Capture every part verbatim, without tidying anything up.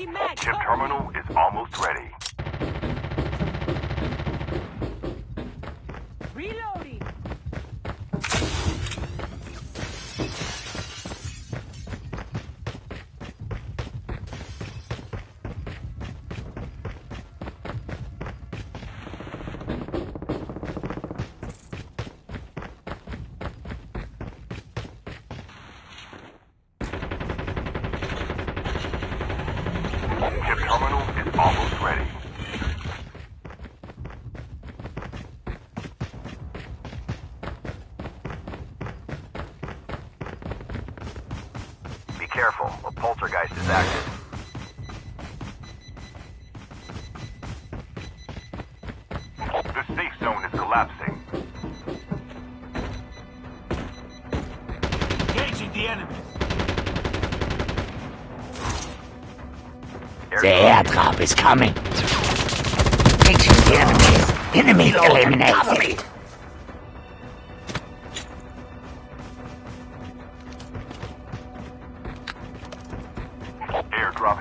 Ship terminal is almost ready. Reloading. Careful, a poltergeist is active. The safe zone is collapsing. Engaging the enemy. The airdrop is coming. Engaging the enemies. Enemy eliminated. The airdrop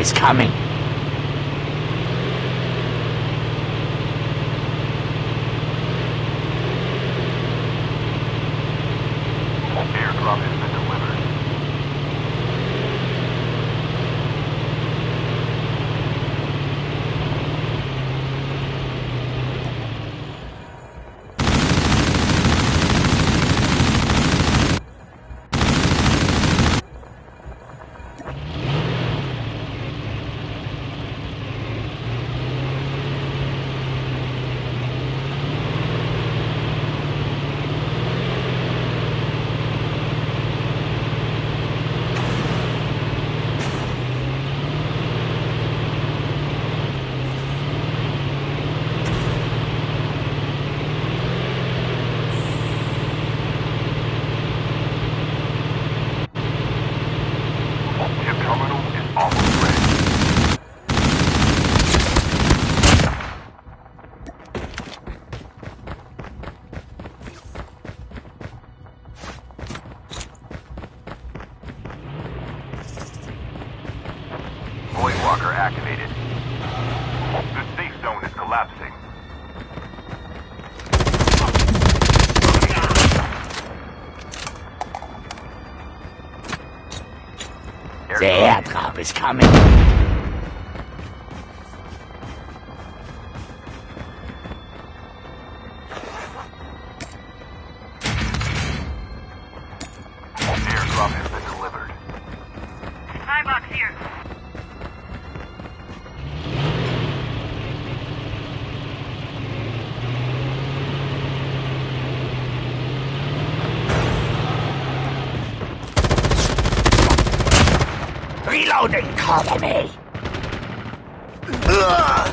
is coming. Airdrop has been delivered. Walker activated. The safe zone is collapsing. The airdrop is coming. Airdrop has been delivered. Supply box here. Reloading, cover me! Ugh.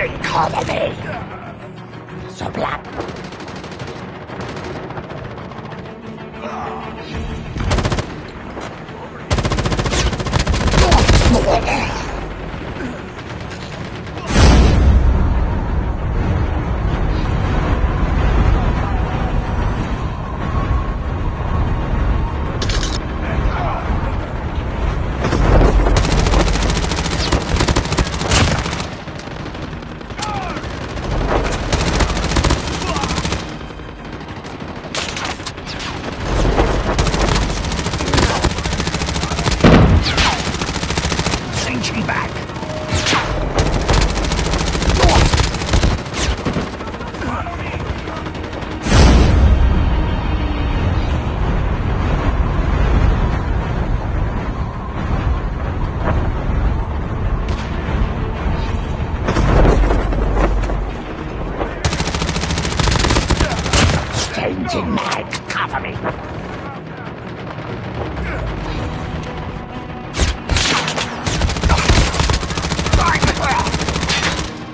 couldn't cover me. So black.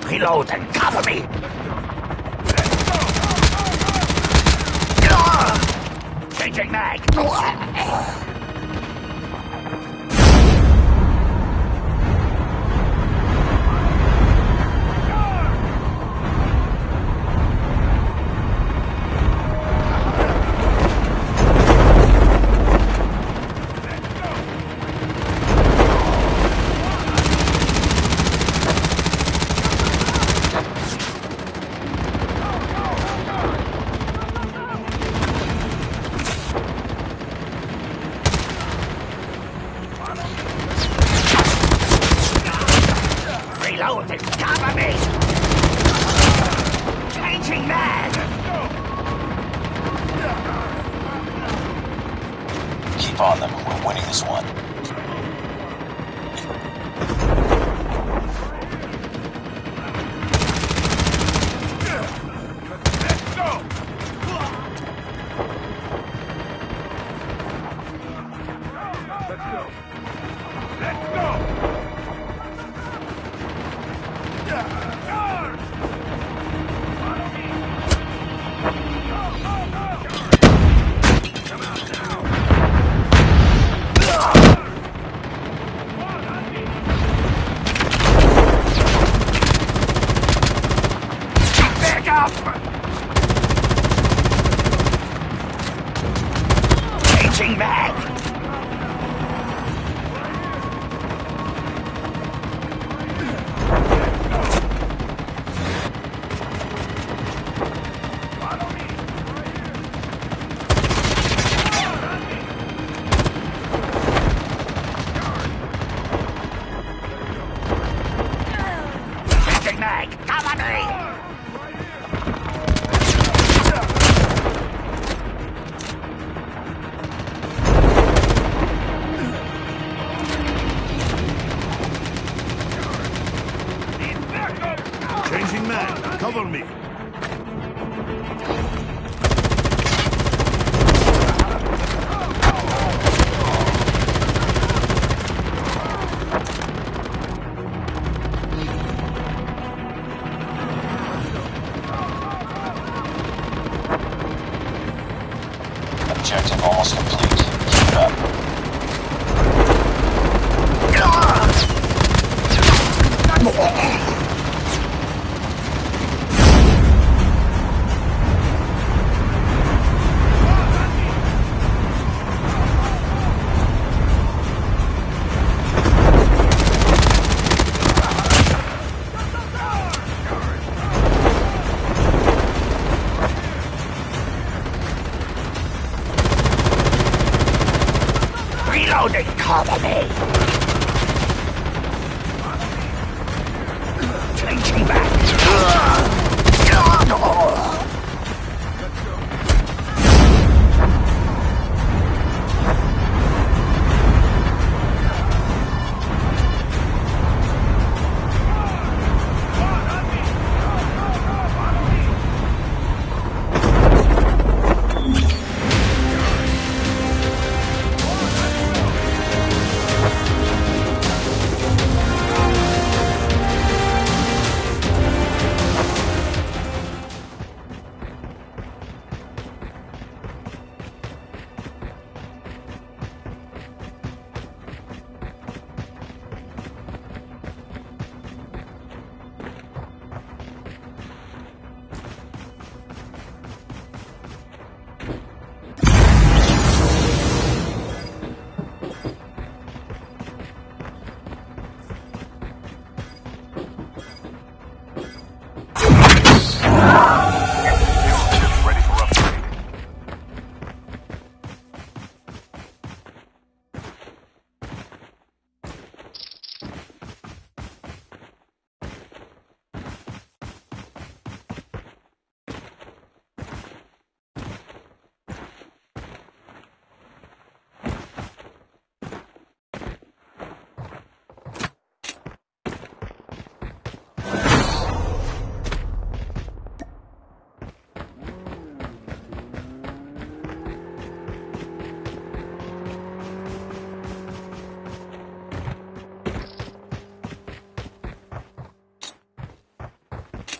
Reload and cover me! Changing mag! On them, we're winning this one. Changing back! Follow me! Changing back! Cover me! Cover me. Objective almost complete. Keep it up. Reloading, cover me! Changing back!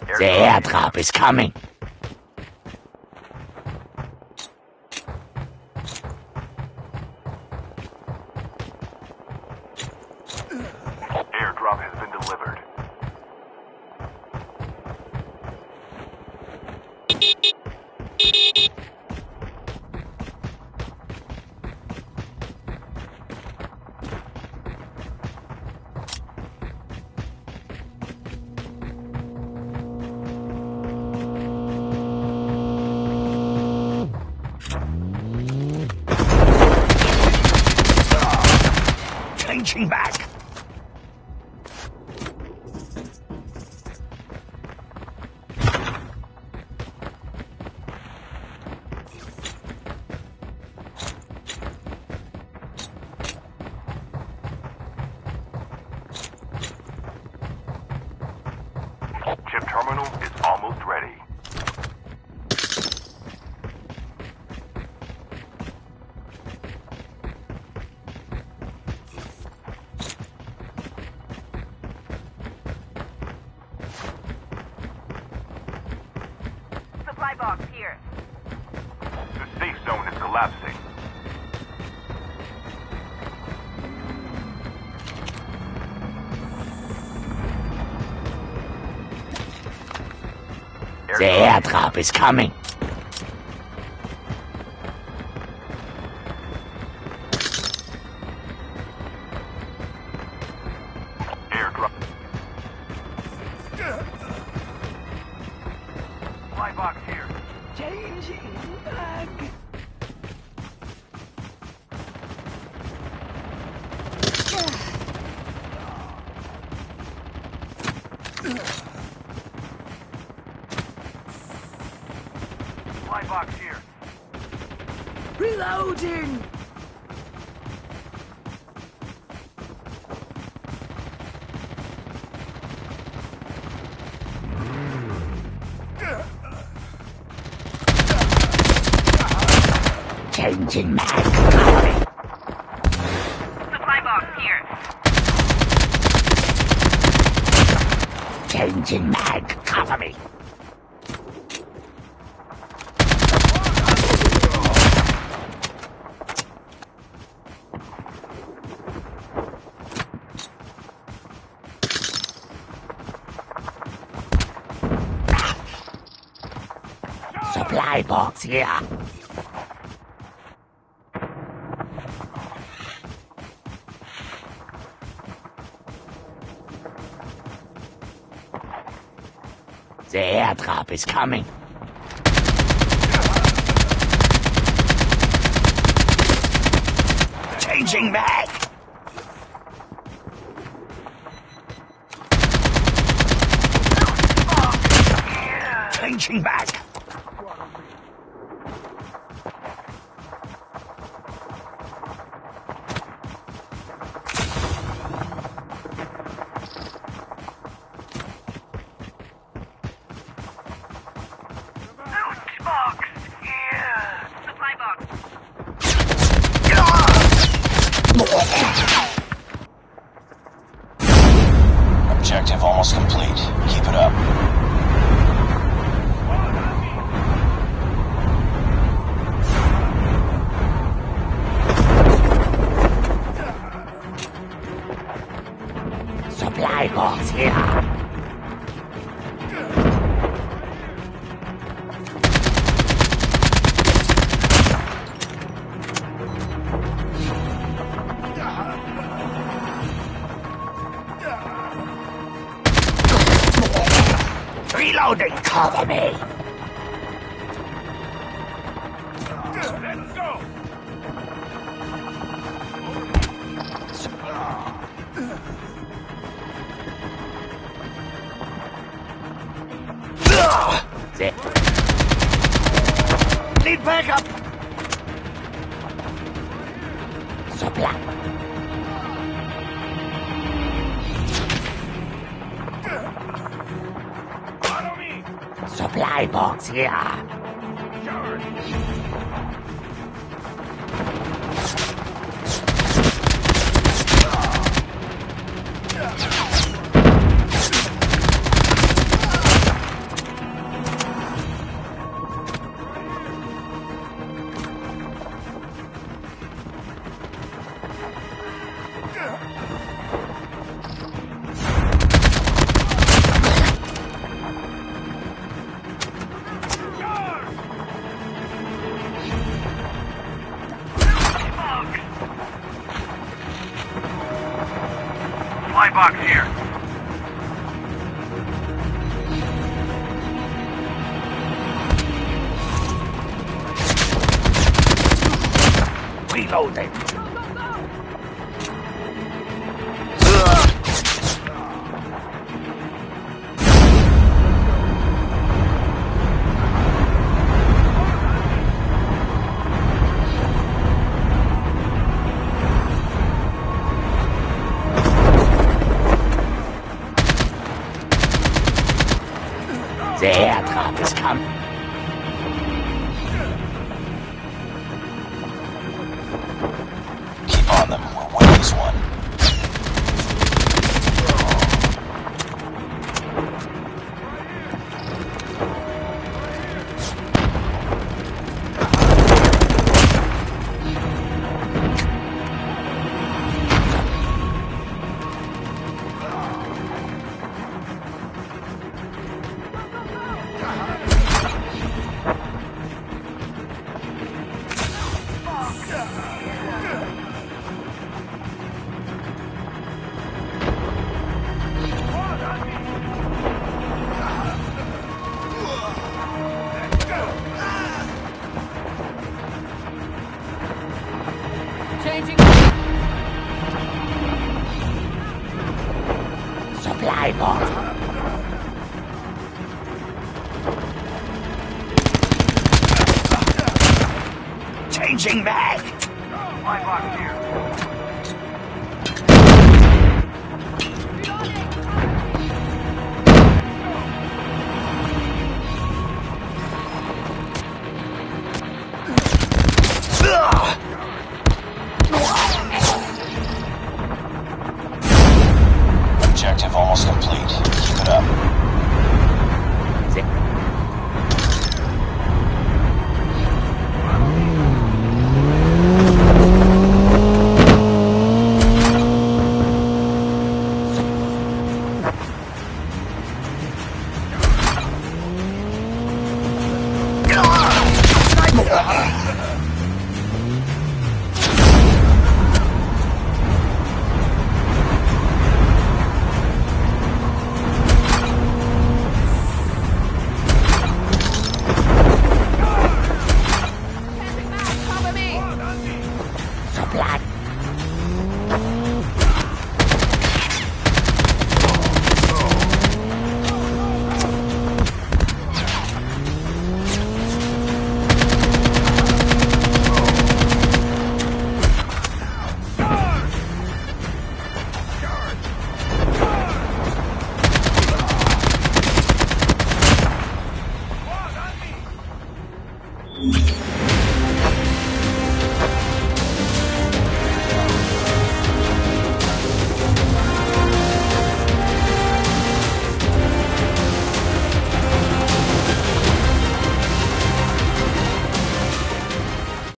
The airdrop is coming. Airdrop has been delivered. Changing back. Chip terminal is almost ready. Supply box here. The safe zone is collapsing. The airdrop is coming. Airdrop. Fly box here. Changing back. Fly box here. Reloading. Changing back. Supply box here. Changing back. Cover me. Supply box here. The airdrop is coming. Changing back. Changing back. Objective almost complete. Keep it up. Supply box here. Reloading, cover me! Let's go! Lead back up! Supply. Supply box here. Charge. box here. Reloading. The aircraft is coming. Keep on them, we'll win this one. Supply box. Changing back. Supply box here. Objective almost complete. Keep it up. Black.